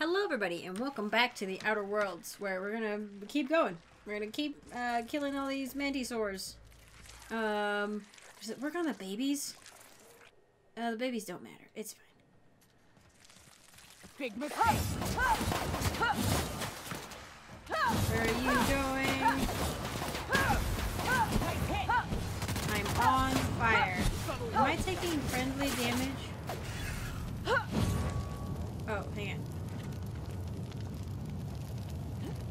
Hello everybody and welcome back to The Outer Worlds, where we're gonna keep going. We're gonna keep killing all these mantisaurs. Does it work on the babies? The babies don't matter. It's fine. Big mistake. Where are you going? I'm on fire. Am I taking friendly damage? Oh, hang on.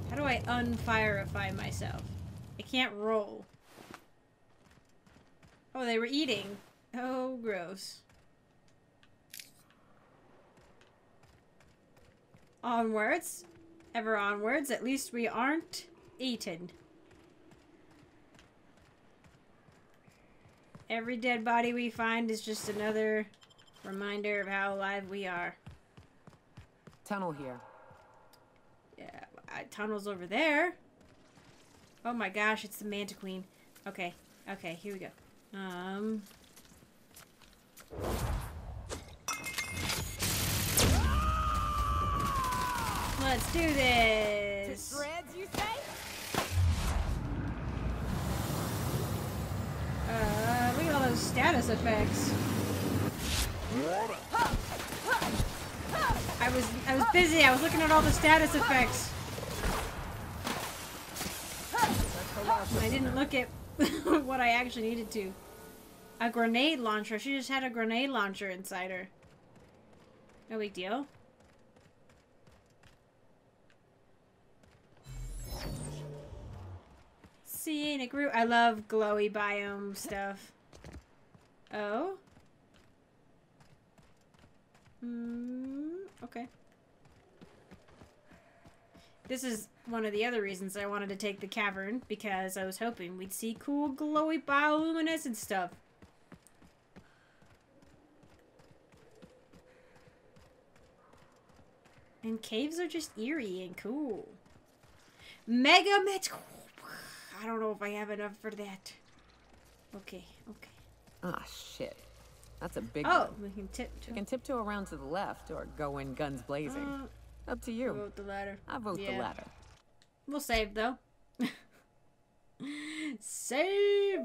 How do I unfireify myself? I can't roll. Oh, they were eating. Oh, gross. Onwards. Ever onwards. At least we aren't eaten. Every dead body we find is just another reminder of how alive we are. Tunnel here. Yeah. Tunnels over there. Oh my gosh, it's the Manta Queen. Okay, okay, here we go. Let's do this. To shreds, you say? Look at all those status effects. I was busy. I was looking at all the status effects. I didn't look at what I actually needed to. A grenade launcher. She just had a grenade launcher inside her. No big deal. See, and it grew. I love glowy biome stuff. Oh. Okay. This is one of the other reasons I wanted to take the cavern, because I was hoping we'd see cool glowy bioluminescent stuff. And caves are just eerie and cool. Mega Met. I don't know if I have enough for that. Okay, okay. Ah, shit. That's a big one. Oh, we can tiptoe. We can tiptoe around to the left or go in guns blazing. Up to you. I vote the latter. I vote the latter. We'll save, though. Save!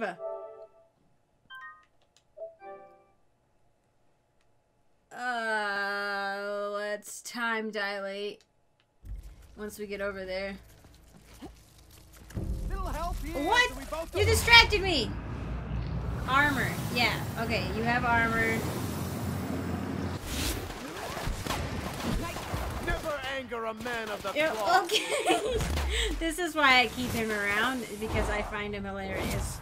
Let's time dilate once we get over there. Little help here. What? You distracted me! Armor. Yeah. Okay, you have armor. Anger a man of the cloth. Okay. This is why I keep him around, because I find him hilarious.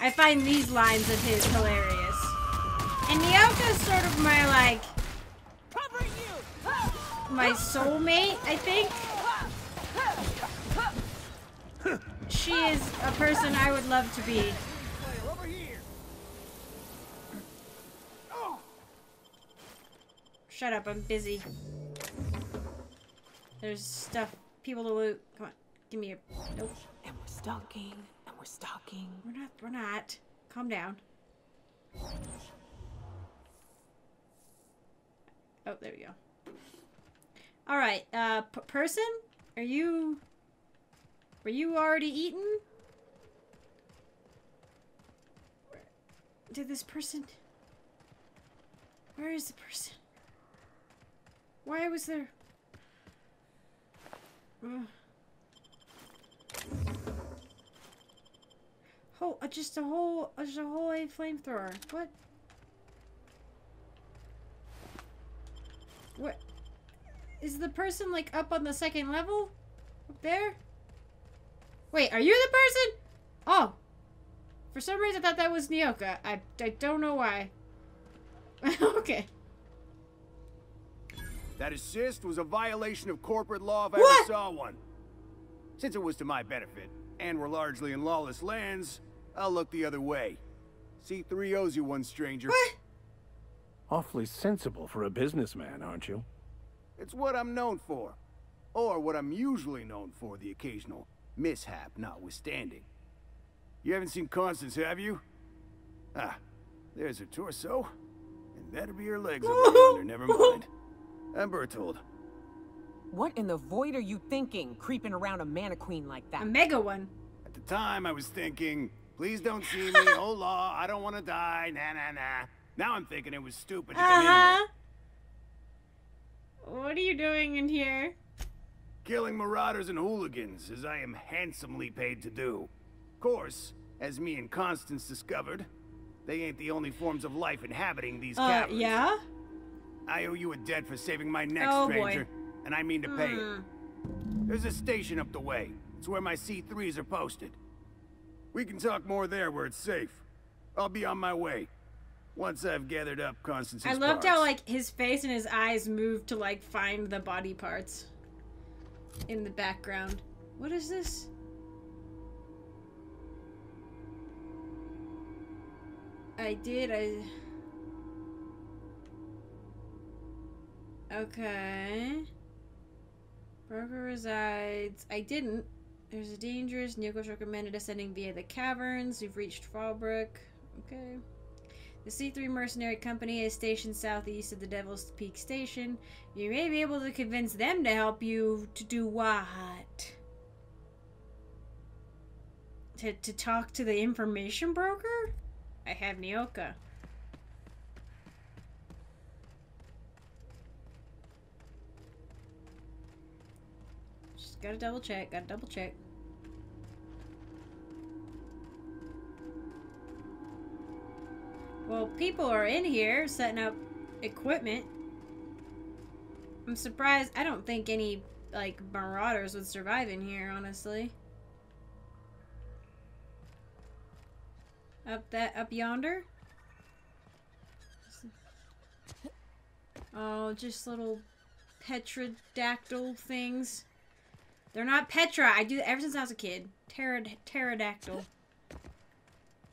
I find these lines of his hilarious. And Nyoka's sort of my, like, my soulmate, I think. She is a person I would love to be. Shut up, I'm busy. There's stuff, people to loot. Come on, give me your. Nope. And we're stalking. And we're stalking. We're not. Calm down. Oh, there we go. All right, person, are you? Were you already eaten? Did this person? Where is the person? Why was there? Oh, just a whole flamethrower. What? What? Is the person like up on the second level? Up there? Wait, are you the person? Oh. For some reason I thought that was Nyoka. I don't know why. Okay. That assist was a violation of corporate law if I ever saw one. Since it was to my benefit, and we're largely in lawless lands, I'll look the other way. C3 owes you one, stranger. What? Awfully sensible for a businessman, aren't you? It's what I'm known for. Or what I'm usually known for, the occasional mishap notwithstanding. You haven't seen Constance, have you? Ah, there's her torso. And that'll be her legs over yonder, never mind. I'm Bertold. What in the void are you thinking, creeping around a Manta Queen like that? A mega one. At the time, I was thinking, please don't see me, oh law, I don't want to die, nah, nah, nah. Now I'm thinking it was stupid to come in here. What are you doing in here? Killing marauders and hooligans, as I am handsomely paid to do. Of course, as me and Constance discovered, they ain't the only forms of life inhabiting these caverns. Yeah? I owe you a debt for saving my neck, stranger, and I mean to pay it. There's a station up the way. It's where my C3s are posted. We can talk more there where it's safe. I'll be on my way. Once I've gathered up Constance's parts. I loved how, like, his face and his eyes moved to, like, find the body parts in the background. What is this? Okay. Broker resides. There's a dangerous. Nyoka's recommended ascending via the caverns. We've reached Fallbrook. Okay. The C3 Mercenary Company is stationed southeast of the Devil's Peak Station. You may be able to convince them to help you to do what? To talk to the information broker? I have Nyoka. Just gotta double check, Well, people are in here setting up equipment. I'm surprised. I don't think any, like, marauders would survive in here, honestly. Up yonder? Oh, just little petrodactyl things. They're not Petra. I do that ever since I was a kid. Pterodactyl.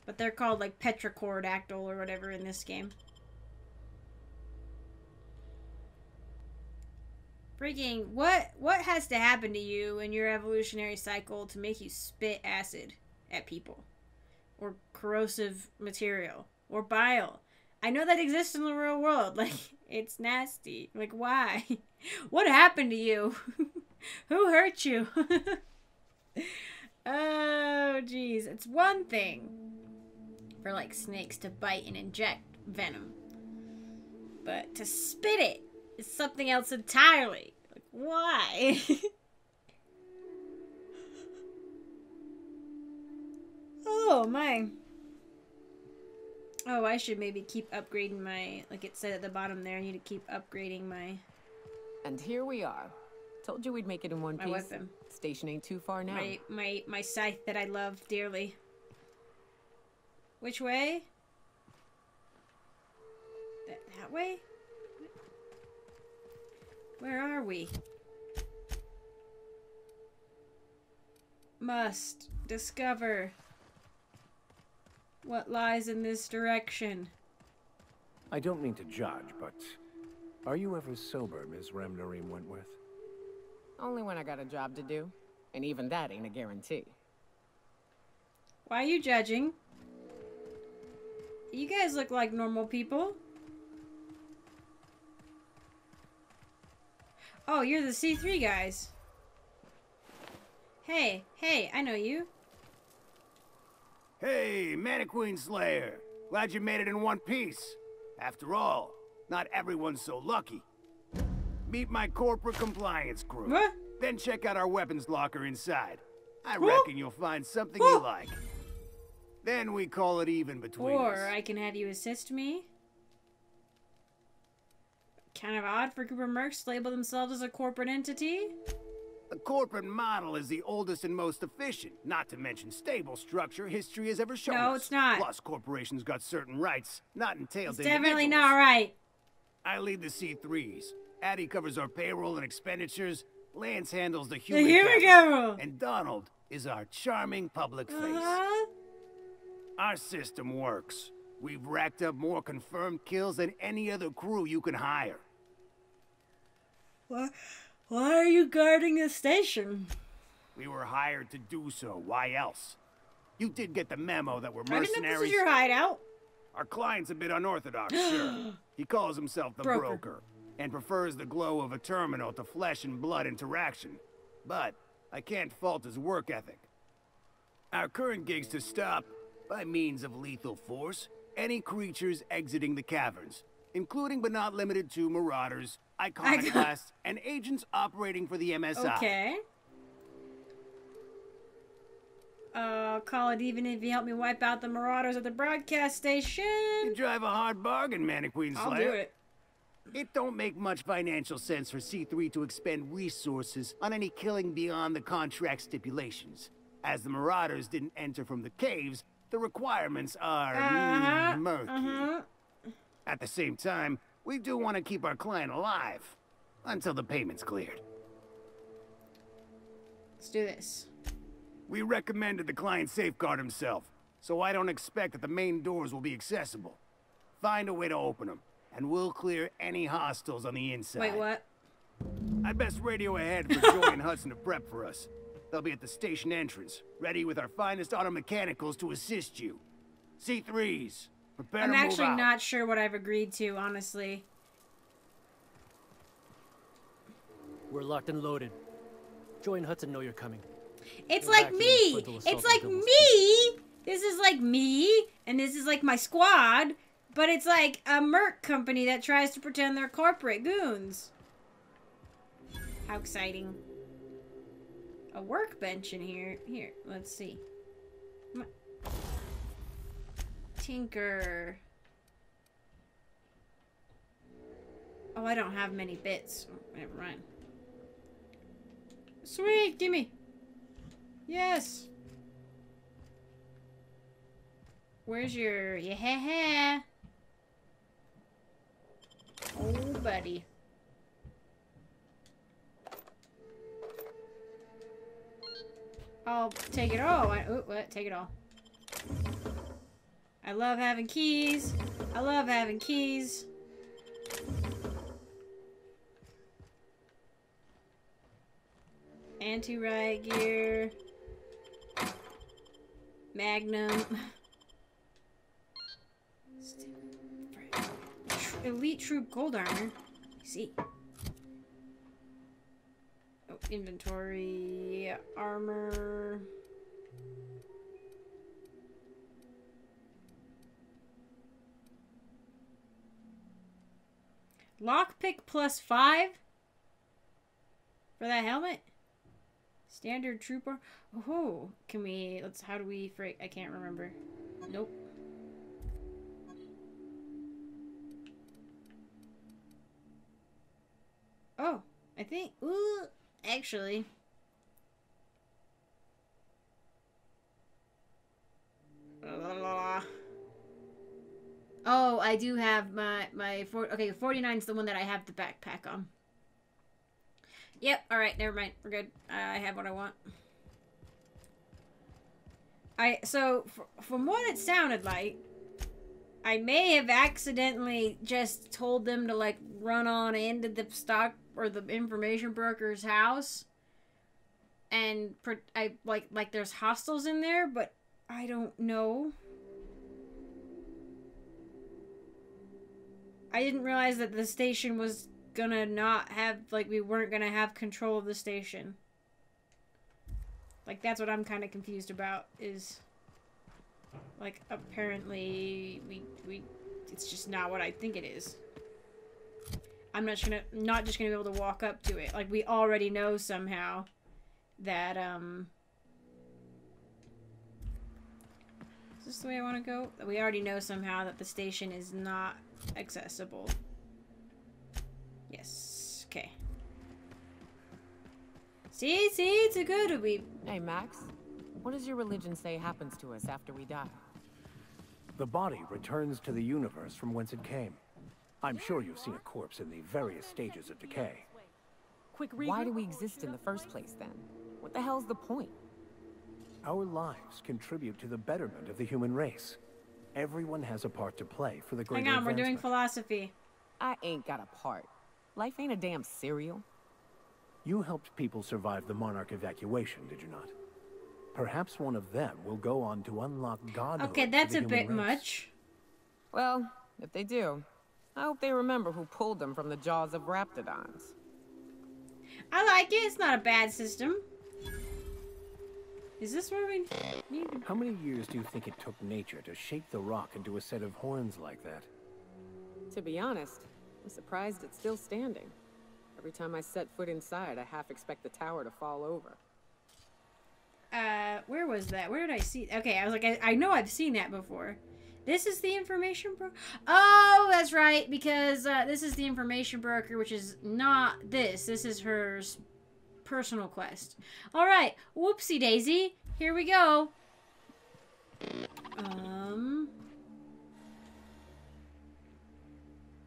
But they're called, like, petracordactyl or whatever in this game. Freaking, what has to happen to you in your evolutionary cycle to make you spit acid at people? Or corrosive material? Or bile? I know that exists in the real world. Like, it's nasty. Like, why? What happened to you? Who hurt you? Oh, geez. It's one thing for, like, snakes to bite and inject venom. But to spit it is something else entirely. Like, why? Oh, my. Oh, I should maybe keep upgrading my... Like it said at the bottom there, I need to keep upgrading my... And here we are. Told you we'd make it in one piece. My weapon. Station ain't too far now. My scythe that I love dearly. Which way? That way? Where are we? Must discover what lies in this direction. I don't mean to judge, but are you ever sober, Ms. Ramnarim Wentworth? Only when I got a job to do. And even that ain't a guarantee. Why are you judging? You guys look like normal people. Oh, you're the C3 guys. Hey, hey, I know you. Hey, Manta Queen Slayer. Glad you made it in one piece. After all, not everyone's so lucky. Meet my corporate compliance crew. What? Then check out our weapons locker inside. I reckon you'll find something you like. Then we call it even between us. Or I can have you assist me. Kind of odd for Cooper Mercs to label themselves as a corporate entity. The corporate model is the oldest and most efficient, not to mention stable structure history has ever shown us. No, it's not. Plus, corporations got certain rights, not entailed. It's definitely not right. I lead the C3s. Addie covers our payroll and expenditures. Lance handles the human capital, and Donald is our charming public face. Our system works. We've racked up more confirmed kills than any other crew you can hire. Why are you guarding the station? We were hired to do so. Why else? You did get the memo that we're mercenaries. I didn't know this is your hideout. Our client's a bit unorthodox, sure. He calls himself the broker. and prefers the glow of a terminal to flesh and blood interaction. But I can't fault his work ethic. Our current gig's to stop, by means of lethal force, any creatures exiting the caverns, including but not limited to marauders, iconoclasts, and agents operating for the MSI. Okay. Call it even if you help me wipe out the marauders at the broadcast station. You drive a hard bargain, Manta Queen Slayer. I'll do it. It don't make much financial sense for C3 to expend resources on any killing beyond the contract stipulations. As the marauders didn't enter from the caves, the requirements are murky. At the same time, we do want to keep our client alive until the payment's cleared. Let's do this. We recommended the client safeguard himself, so I don't expect that the main doors will be accessible. Find a way to open them, and we'll clear any hostiles on the inside. Wait, what? I'd best radio ahead for Joy and Hudson to prep for us. They'll be at the station entrance, ready with our finest auto mechanicals to assist you. C3s, prepare to move out. I'm actually not sure what I've agreed to, honestly. We're locked and loaded. Joy and Hudson know you're coming. It's like me! It's like me! This is like me, and this is like my squad, but it's like a merc company that tries to pretend they're corporate goons. How exciting. A workbench in here. Here, let's see. Tinker. Oh, I don't have many bits. Oh, never mind. Sweet, gimme. Yes. Where's your yeah? Oh, buddy. I'll take it all. What? Take it all. I love having keys. I love having keys. Anti-riot gear. Magnum. Elite troop gold armor. See. Oh, inventory. Armor. Lockpick +5 for that helmet. Standard trooper. Oh, can we? Let's. How do we? I can't remember. Nope. Oh, I think. Ooh, actually. Oh, I do have my okay. 49 is the one that I have the backpack on. Yep, alright, never mind. We're good. I have what I want. So, from what it sounded like, I may have accidentally just told them to, like, run on into the stock, or the information broker's house. And, like there's hostiles in there, but I don't know. I didn't realize that the station was gonna not have, like, we weren't gonna have control of the station. Like, that's what I'm kind of confused about, is, like, apparently it's just not what I think it is. I'm not just gonna be able to walk up to it. Like, we already know somehow that, is this the way I want to go? We already know somehow that the station is not accessible. Yes. Okay. See, it's a good we. Hey, Max. What does your religion say happens to us after we die? The body returns to the universe from whence it came. I'm sure you've seen a corpse in the various stages of decay. Why do we exist in the first place, then? What the hell's the point? Our lives contribute to the betterment of the human race. Everyone has a part to play for the greater advancement. Hang on, we're doing philosophy. I ain't got a part. Life ain't a damn cereal. You helped people survive the Monarch evacuation, did you not? Perhaps one of them will go on to unlock godhood. Okay, that's a bit much. Well, if they do, I hope they remember who pulled them from the jaws of raptodons. I like it. It's not a bad system. Is this where we need to... How many years do you think it took nature to shape the rock into a set of horns like that? To be honest, I'm surprised it's still standing. Every time I set foot inside, I half expect the tower to fall over. Where was that? Where did I see? Okay, I was like, I know I've seen that before. This is the information broker? Oh, that's right, because this is the information broker, which is not this. This is her personal quest. All right, whoopsie daisy. Here we go.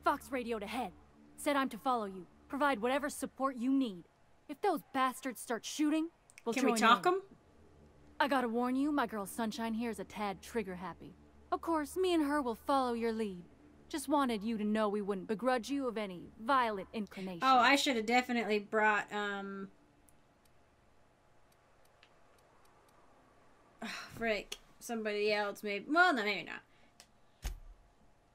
Fox radioed ahead. Said I'm to follow you. Provide whatever support you need. If those bastards start shooting, we'll join in. Can we talk them? I gotta warn you, my girl Sunshine here is a tad trigger happy. Of course, me and her will follow your lead. Just wanted you to know we wouldn't begrudge you of any violent inclination. Oh, I should have definitely brought, oh, frick. Somebody else, maybe. Well, no, maybe not.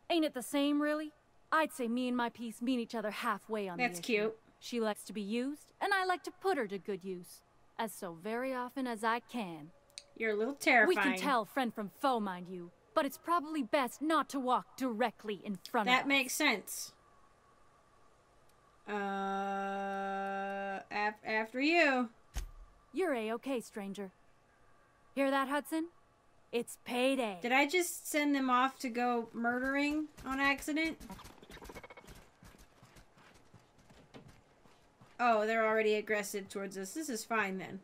Ain't it the same, really? I'd say me and my piece meet each other halfway on the issue. That's cute. She likes to be used, and I like to put her to good use. As so very often as I can. You're a little terrifying. We can tell friend from foe, mind you. But it's probably best not to walk directly in front of us. That makes sense. After you. You're A-okay, stranger. Hear that, Hudson? It's payday. Did I just send them off to go murdering on accident? Oh, they're already aggressive towards us. This is fine, then.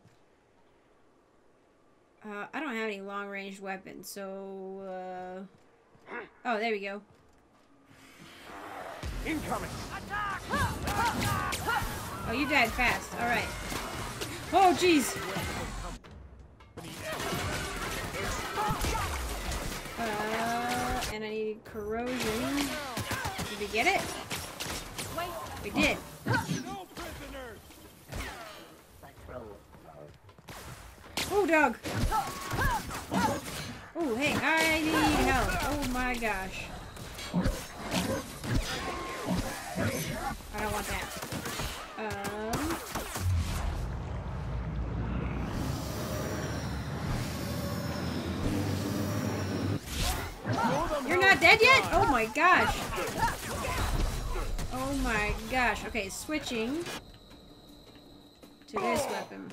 I don't have any long-range weapons, so, oh, there we go. Incoming! Attack! Oh, you died fast. All right. Oh, jeez! And I need corrosion. Did we get it? We did. No prisoners! Oh, dog! Oh, hey, I need help. Oh my gosh. I don't want that. You're not dead yet? Oh my gosh. Oh my gosh. Okay, switching to this weapon.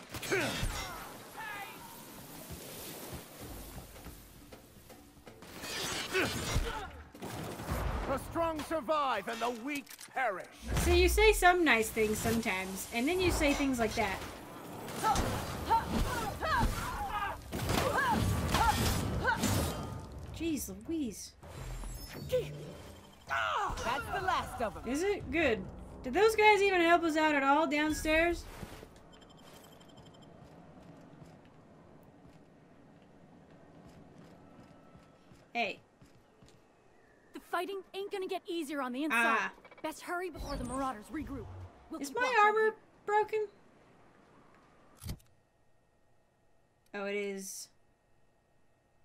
The strong survive and the weak perish. So you say some nice things sometimes, and then you say things like that. Jeez Louise. That's the last of them. Is it? Good. Did those guys even help us out at all downstairs? Hey. The fighting ain't gonna get easier on the inside. Best hurry before the marauders regroup. Is my armor broken? Oh, it is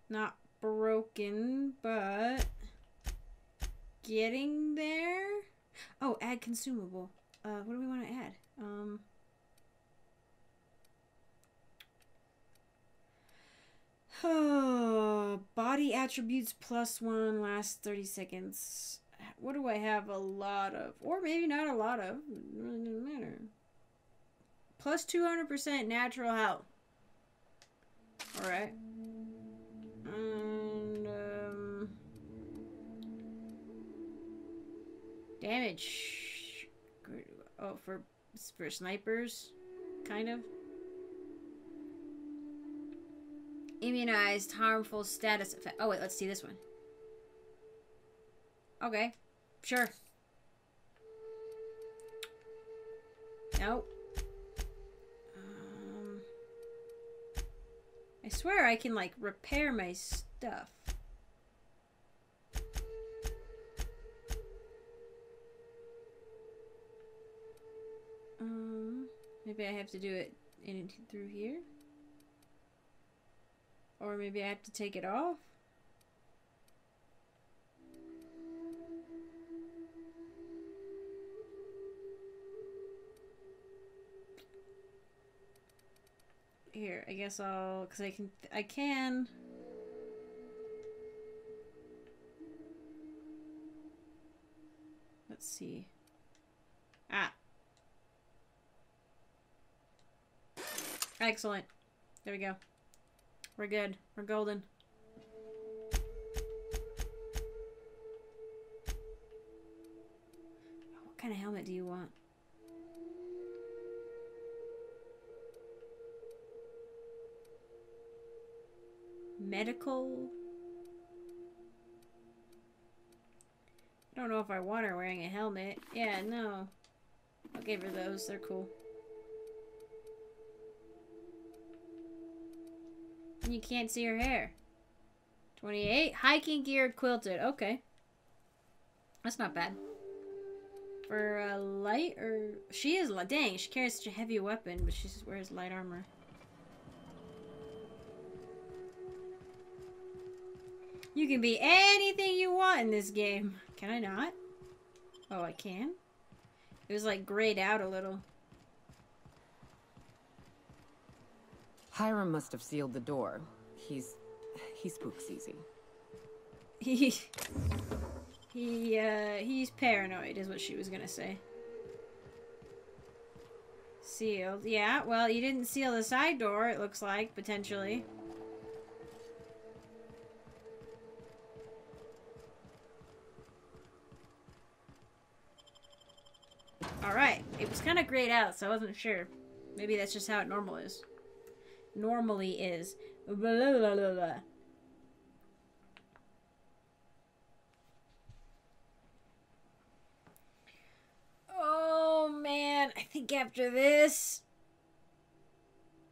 not broken, but getting there. Oh, add consumable. What do we want to add? Oh, body attributes +1 last 30 seconds. What do I have a lot of? Or maybe not a lot of. It really doesn't matter. +200% natural health. Alright. And, damage. Oh, for snipers? Kind of. Immunized, harmful status effect. Oh, wait, let's see this one. Okay, sure. Nope. I swear I can, like, repair my stuff. Maybe I have to do it in through here. Or maybe I have to take it off. Here, I guess I'll... Because I can... Let's see. Ah! Excellent. There we go. We're good. We're golden. What kind of helmet do you want? Medical? I don't know if I want her wearing a helmet. Yeah, no. I'll give her those. They're cool. And you can't see her hair. 28. Hiking gear quilted. Okay. That's not bad. For light or... She is light. Dang, she carries such a heavy weapon, but she just wears light armor. You can be anything you want in this game. Can I not? Oh, I can? It was like grayed out a little. Hiram must have sealed the door. He spooks easy. He's paranoid is what she was gonna say. Sealed. Yeah, well, you didn't seal the side door, it looks like, potentially. Alright, it was kind of grayed out, so I wasn't sure. Maybe that's just how it normally is. Blah, blah, blah, blah. Oh man, I think after this...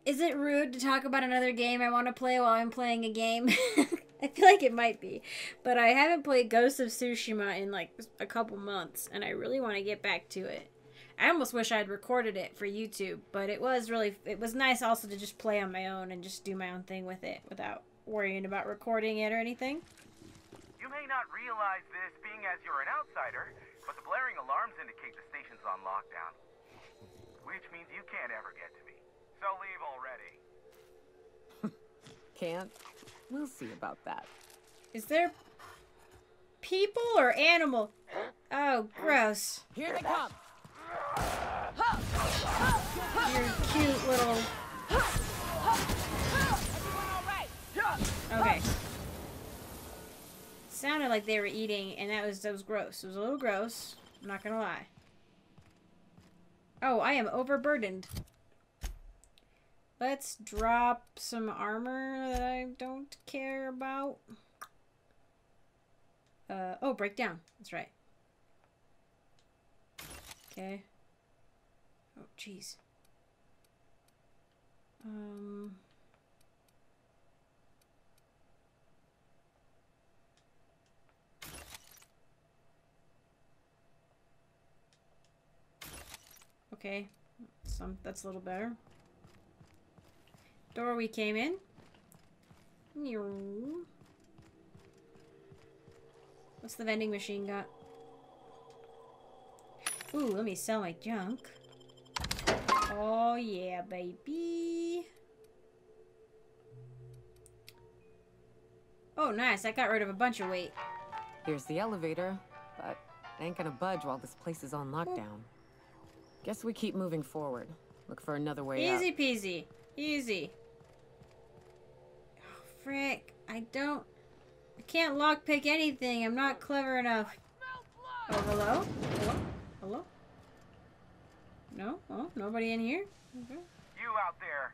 Is it rude to talk about another game I want to play while I'm playing a game? I feel like it might be, but I haven't played Ghost of Tsushima in like a couple months, and I really want to get back to it. I almost wish I had recorded it for YouTube, but it was nice also to just play on my own and just do my own thing with it without worrying about recording it or anything. You may not realize this being as you're an outsider, but the blaring alarms indicate the station's on lockdown. Which means you can't ever get to me. So leave already. Can't? We'll see about that. Is there people or animal? Oh, gross. Here they come. Your cute little... Okay. Sounded like they were eating, and that was gross. It was a little gross. I'm not gonna lie. Oh, I am overburdened. Let's drop some armor that I don't care about. Oh, break down. That's right. Okay. Oh, jeez. Okay. That's a little better. Door we came in. What's the vending machine got? Ooh, let me sell my junk. Oh yeah, baby. Oh nice, I got rid of a bunch of weight. Here's the elevator, but it ain't gonna budge while this place is on lockdown. Guess we keep moving forward. Look for another way out. Easy peasy. Easy. Oh, frick. I can't lockpick anything. I'm not clever enough. Oh, hello? Hello? Hello? No? Oh, nobody in here? Okay. You out there.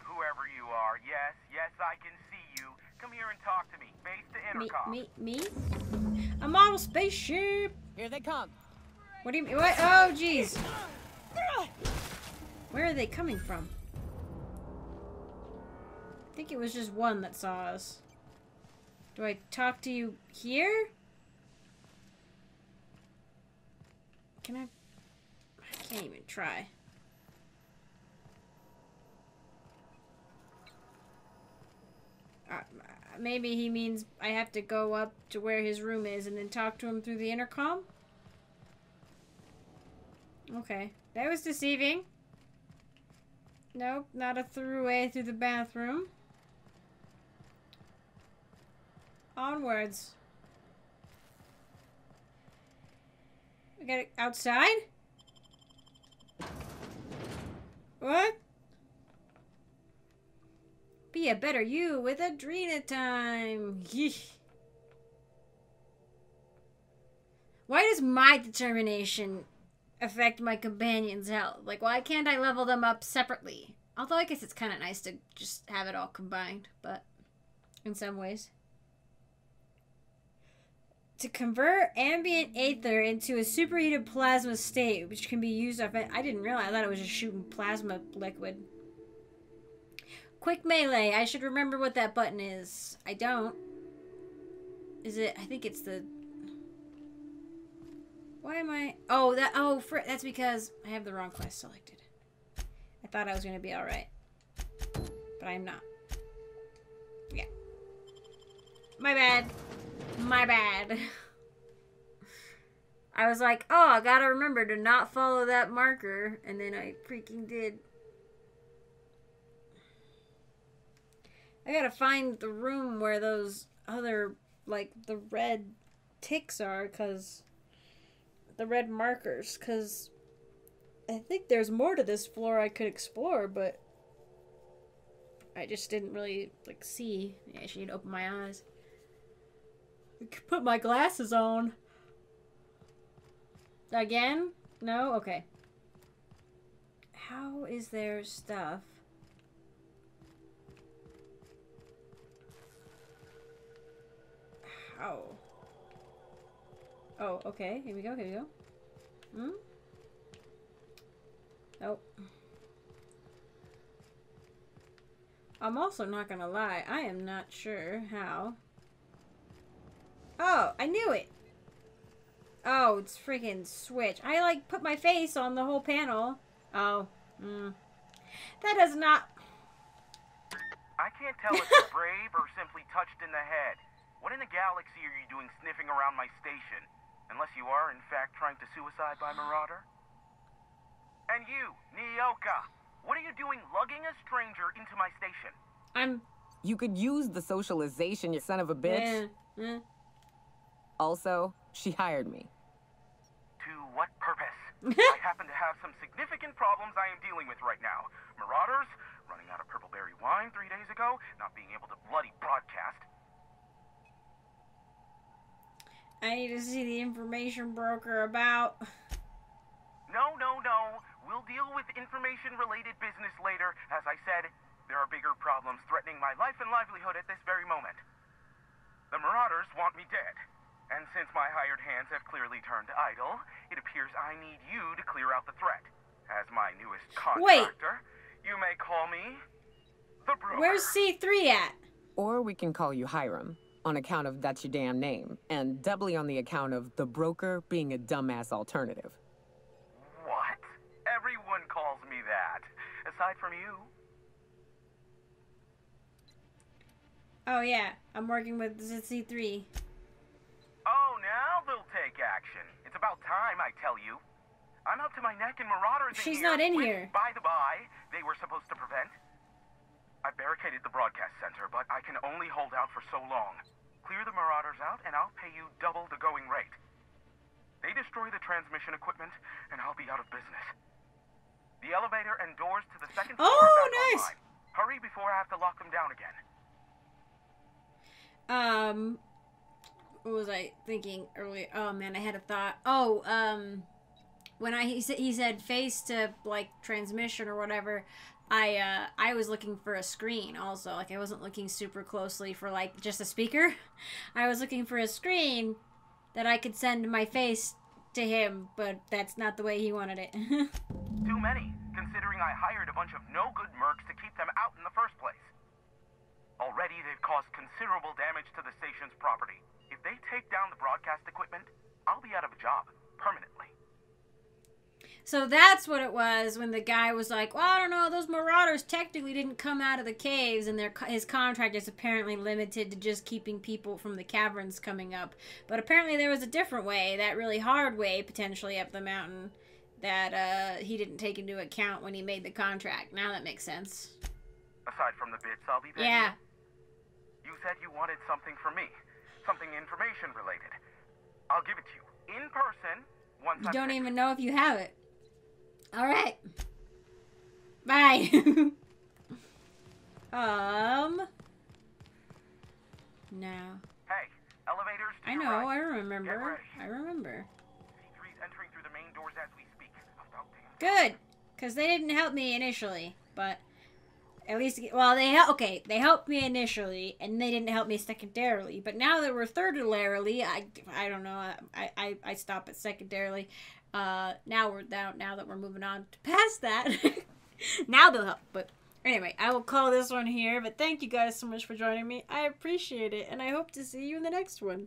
Whoever you are. Yes, yes, I can see you. Come here and talk to me. Face to intercom. Me? A model spaceship! Here they come. What do you mean? What? Oh, jeez. Where are they coming from? I think it was just one that saw us. Do I talk to you here? Can I? I can't even try. Maybe he means I have to go up to where his room is and then talk to him through the intercom? Okay. That was deceiving. Nope, not a throughway through the bathroom. Onwards. We got it outside? What? Be a better you with Adrena time. Yeesh. Why does my determination affect my companion's health? Like, why can't I level them up separately? Although I guess it's kind of nice to just have it all combined, but in some ways. To convert ambient aether into a superheated plasma state, which can be used off it. I didn't realize. I thought it was just shooting plasma liquid. Quick melee. I should remember what that button is. I don't. Is it? I think it's the... Why am I... Oh, that... Oh, that's because I have the wrong class selected. I thought I was going to be alright. But I'm not. Yeah. My bad. My bad. I was like, oh, I gotta remember to not follow that marker. And then I freaking did. I gotta find the room where those other, like, the red ticks are, because... The red markers, because I think there's more to this floor I could explore, but I just didn't really, like, see. Yeah, I should open my eyes. I could put my glasses on. Again? No? Okay. How is there stuff? How? Oh, okay. Here we go, here we go. Hmm? Oh. I'm also not gonna lie. I am not sure how. Oh, I knew it! Oh, it's freaking switch. I, like, put my face on the whole panel. Oh. Mm. That does not... I can't tell if you're brave or simply touched in the head. What in the galaxy are you doing sniffing around my station? Unless you are, in fact, trying to suicide by Marauder? And you, Nyoka! What are you doing lugging a stranger into my station? I'm... You could use the socialization, you son of a bitch. Yeah. Yeah. Also, she hired me. To what purpose? I happen to have some significant problems I am dealing with right now. Marauders, running out of purpleberry wine 3 days ago, not being able to bloody broadcast. I need to see the information broker about... No. We'll deal with information-related business later. As I said, there are bigger problems threatening my life and livelihood at this very moment. The Marauders want me dead. And since my hired hands have clearly turned idle, it appears I need you to clear out the threat. As my newest contractor, you may call me the Brewer. Where's C3 at? Or we can call you Hiram, on account of that's your damn name, and doubly on the account of the broker being a dumbass alternative. What? Everyone calls me that, aside from you. Oh yeah, I'm working with C3. Oh, now they'll take action. It's about time, I tell you. I'm up to my neck in Marauders. She's not in here. By the by, they were supposed to prevent. I barricaded the broadcast center, but I can only hold out for so long. Clear the Marauders out, and I'll pay you double the going rate. They destroy the transmission equipment, and I'll be out of business. The elevator and doors to the second floor are back online. Hurry before I have to lock them down again. What was I thinking earlier? Oh man, I had a thought. Oh, when he said face to like transmission or whatever, I was looking for a screen also. Like I wasn't looking super closely for like just a speaker. I was looking for a screen that I could send my face to him, but that's not the way he wanted it. Too many, considering I hired a bunch of no good mercs to keep them out in the first place. Already, they've caused considerable damage to the station's property. If they take down the broadcast equipment, I'll be out of a job, permanently. So that's what it was when the guy was like, well, I don't know, those Marauders technically didn't come out of the caves, and his contract is apparently limited to just keeping people from the caverns coming up. But apparently there was a different way, that really hard way, potentially, up the mountain. that he didn't take into account when he made the contract. Now that makes sense. Aside from the bits, I'll be there. Yeah. You said you wanted something from me. Something information related. I'll give it to you in person once I'm finished. Even know if you have it. Alright. Bye. No. Hey, elevators to your right. I remember. Get ready. I remember. C3's entering through the main doors as we speak. Good. Because they didn't help me initially, but at least, well, they helped me initially, and they didn't help me secondarily. But now that we're thirdarily, I don't know, I stop at secondarily. Now we're down. Now that we're moving on to past that, now they'll help. But anyway, I will call this one here. But thank you guys so much for joining me. I appreciate it, and I hope to see you in the next one.